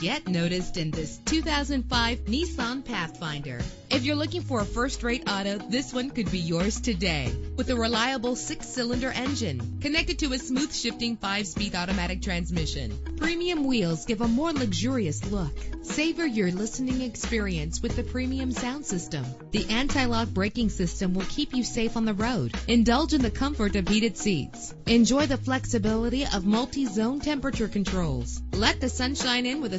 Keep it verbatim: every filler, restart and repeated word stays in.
Get noticed in this two thousand five Nissan Pathfinder. If you're looking for a first-rate auto, this one could be yours today. With a reliable six-cylinder engine connected to a smooth shifting five-speed automatic transmission, premium wheels give a more luxurious look. Savor your listening experience with the premium sound system. The anti-lock braking system will keep you safe on the road. Indulge in the comfort of heated seats. Enjoy the flexibility of multi-zone temperature controls. Let the sunshine in with a